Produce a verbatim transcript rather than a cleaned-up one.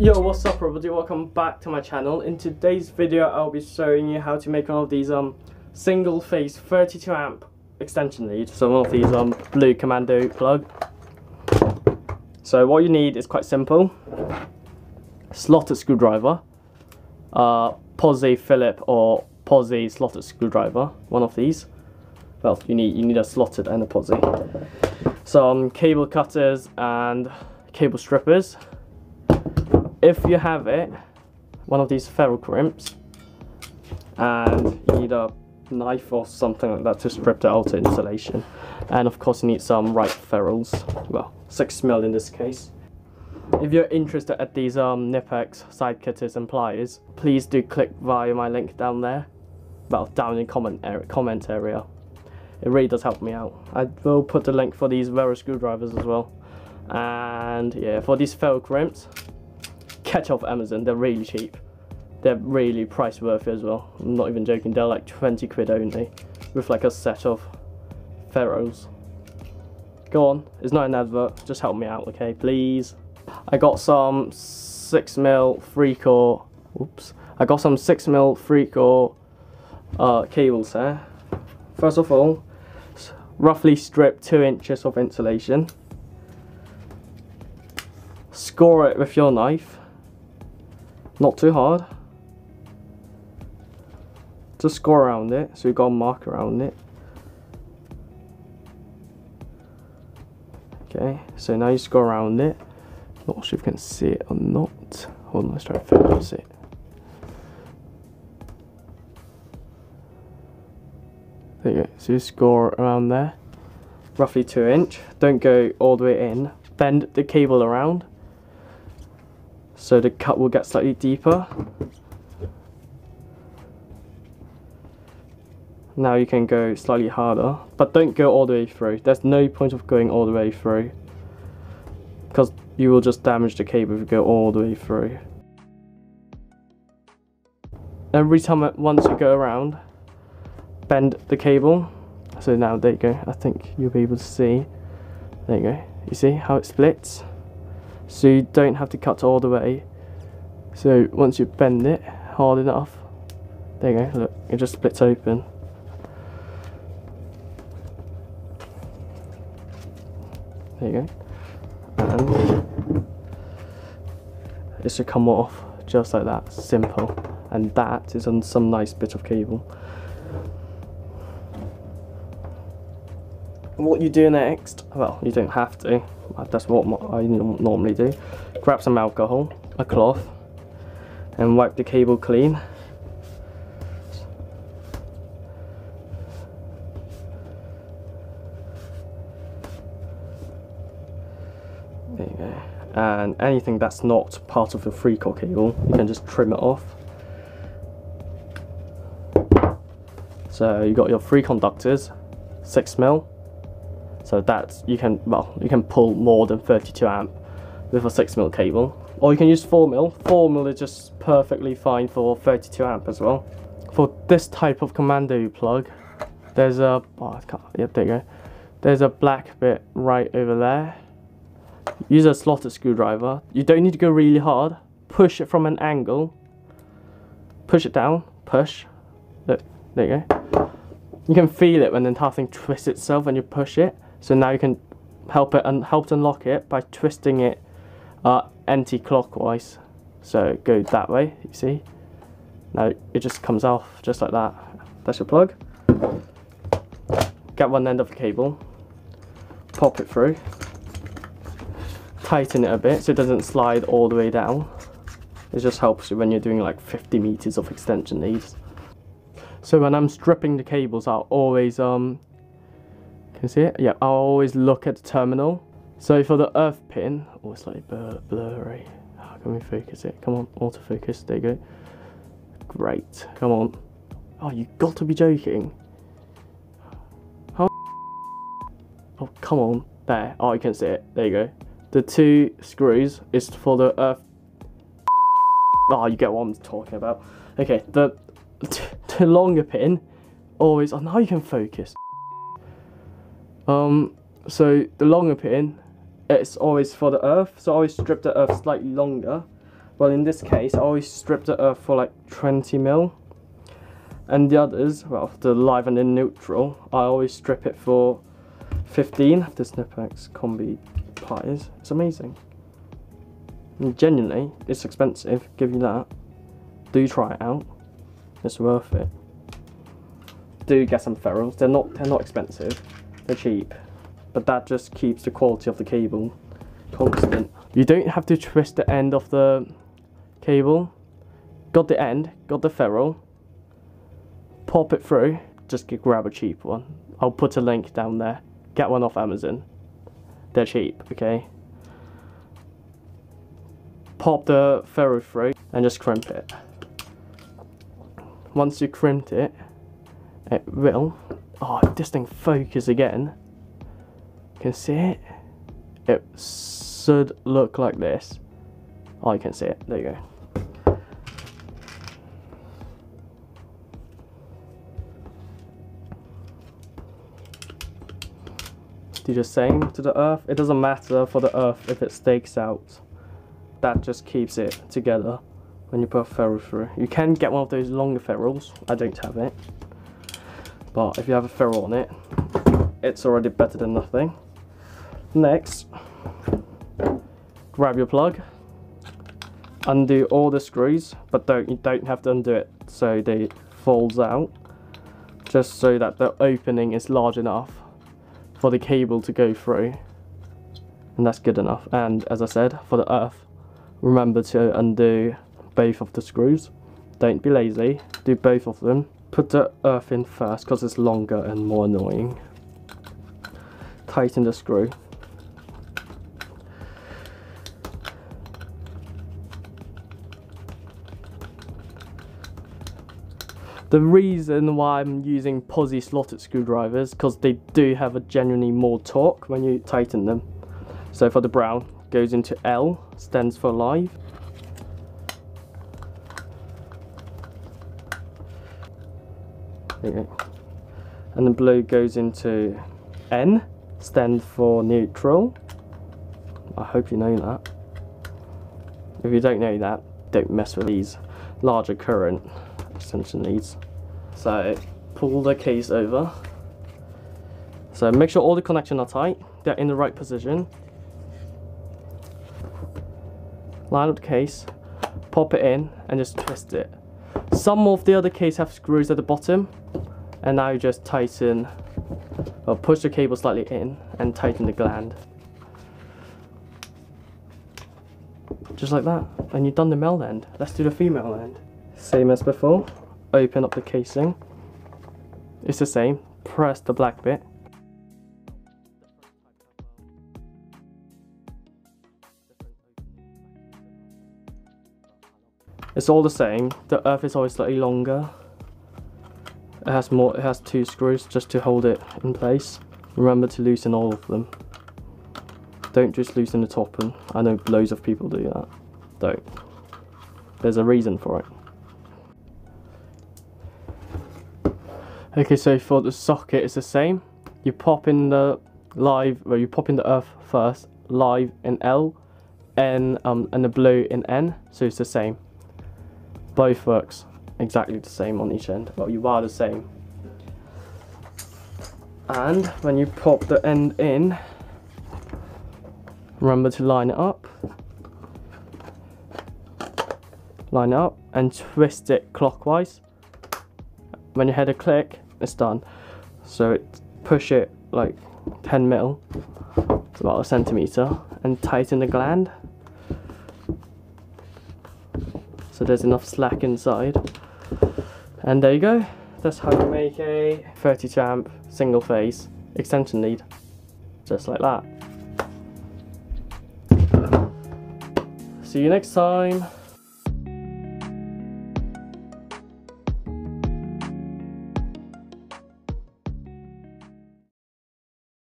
Yo, what's up everybody, welcome back to my channel. In today's video I'll be showing you how to make one of these um single phase thirty-two amp extension leads. So one of these um blue commando plug. So what you need is quite simple: slotted screwdriver, uh Pozidriv Phillips or Pozidriv slotted screwdriver, one of these. Well, you need you need a slotted and a Pozidriv. Some cable cutters and cable strippers. If you have it, one of these ferrule crimps, and you need a knife or something like that to strip the outer insulation. And of course you need some right ferrules, well six mil in this case. If you're interested at these um, Knipex side cutters and pliers, please do click via my link down there, well down in comment area, comment area. It really does help me out. I will put the link for these various screwdrivers as well. And yeah, for these ferrule crimps, catch off Amazon, they're really cheap. They're really price worthy as well, I'm not even joking, they're like twenty quid only, with like a set of ferrules. Go on, it's not an advert, just help me out, okay, please. I got some six mil three core, oops, I got some six mil three core uh, cables there. First of all, roughly strip two inches of insulation. Score it with your knife, not too hard. Just score around it, so you've got a mark around it. Okay, so now you score around it. Not sure if you can see it or not. Hold on, let's try to focus it. There you go, so you score around there, roughly two inch. Don't go all the way in. Bend the cable around so the cut will get slightly deeper. Now you can go slightly harder, but don't go all the way through. There's no point of going all the way through, because you will just damage the cable if you go all the way through. Every time, once you go around, bend the cable. So now there you go, I think you'll be able to see. There you go, you see how it splits, so you don't have to cut all the way. So once you bend it hard enough, there you go, look, it just splits open. There you go, and it should come off just like that, simple. And that is on some nice bit of cable. What you do next, well, you don't have to, that's what I normally do. Grab some alcohol, a cloth, and wipe the cable clean. There you go. And anything that's not part of the three core cable, you can just trim it off. So you got your three conductors, six mil. So that's, you can, well, you can pull more than thirty-two amp with a six mil cable. Or you can use four mil. four mil is just perfectly fine for thirty-two amp as well. For this type of commando plug, there's a, oh, I can't, yep, there you go. There's a black bit right over there. Use a slotted screwdriver. You don't need to go really hard. Push it from an angle. Push it down, push. Look, there you go. You can feel it when the entire thing twists itself when you push it. So now you can help it and help to unlock it by twisting it uh, anti-clockwise. So go that way, you see. Now it just comes off just like that. That's your plug. Get one end of the cable, pop it through, tighten it a bit so it doesn't slide all the way down. It just helps you when you're doing like fifty meters of extension leads. So when I'm stripping the cables, I'll always um. Can you see it? Yeah, I always look at the terminal. So for the earth pin, oh, it's like blur blurry. How can we focus it? Come on, autofocus, there you go. Great, come on. Oh, you got to be joking. How? Oh, come on, there. Oh, you can see it, there you go. The two screws is for the earth. Oh, you get what I'm talking about. Okay, the, the longer pin, always, oh, now you can focus. Um, so the longer pin, it's always for the earth, so I always strip the earth slightly longer Well, in this case, I always stripped it off for like twenty mil, and the others, well, the live and the neutral, I always strip it for fifteen. This Knipex combi pliers, it's amazing. And genuinely, it's expensive, give you that. Do try it out, it's worth it. Do get some ferrules, they're not, they're not expensive, they're cheap, but that just keeps the quality of the cable constant. You don't have to twist the end of the cable. Got the end, got the ferrule, pop it through, just grab a cheap one. I'll put a link down there, get one off Amazon, they're cheap, okay? Pop the ferrule through and just crimp it. Once you crimped it, it will, oh, this thing focus again, you can see it, it should look like this. Oh, you can see it, there you go. Do the same to the earth, it doesn't matter for the earth if it stakes out, that just keeps it together when you put a ferrule through. You can get one of those longer ferrules, I don't have it. But if you have a ferrule on it, it's already better than nothing. Next, grab your plug, undo all the screws, but don't, you don't have to undo it so they folds out, just so that the opening is large enough for the cable to go through, and that's good enough. And as I said, for the earth, remember to undo both of the screws, don't be lazy, do both of them. Put the earth in first because it's longer and more annoying. Tighten the screw. The reason why I'm using Pozidriv slotted screwdrivers because they do have a genuinely more torque when you tighten them. So for the brown, goes into L, stands for live. There you go. And the blue goes into N, stands for neutral. I hope you know that. If you don't know that, don't mess with these larger current extension leads. So pull the case over. So make sure all the connections are tight, they're in the right position. Line up the case, pop it in and just twist it. Some of the other cases have screws at the bottom, and now you just tighten, or push the cable slightly in and tighten the gland. Just like that, and you've done the male end. Let's do the female end. Same as before, open up the casing. It's the same, press the black bit. It's all the same, the earth is always slightly longer. It has more, it has two screws just to hold it in place. Remember to loosen all of them. Don't just loosen the top one. I know loads of people do that. Don't. There's a reason for it. Okay, so for the socket it's the same. You pop in the live, well you pop in the earth first, live in L, and um and the blue in N, so it's the same. Both works exactly the same on each end. Well, you are the same. And when you pop the end in, remember to line it up. Line it up and twist it clockwise. When you hear a click, it's done. So it, push it like ten mil, it's about a centimeter, and tighten the gland. So there's enough slack inside, and there you go. That's how you make a thirty amp single phase extension lead, just like that. See you next time.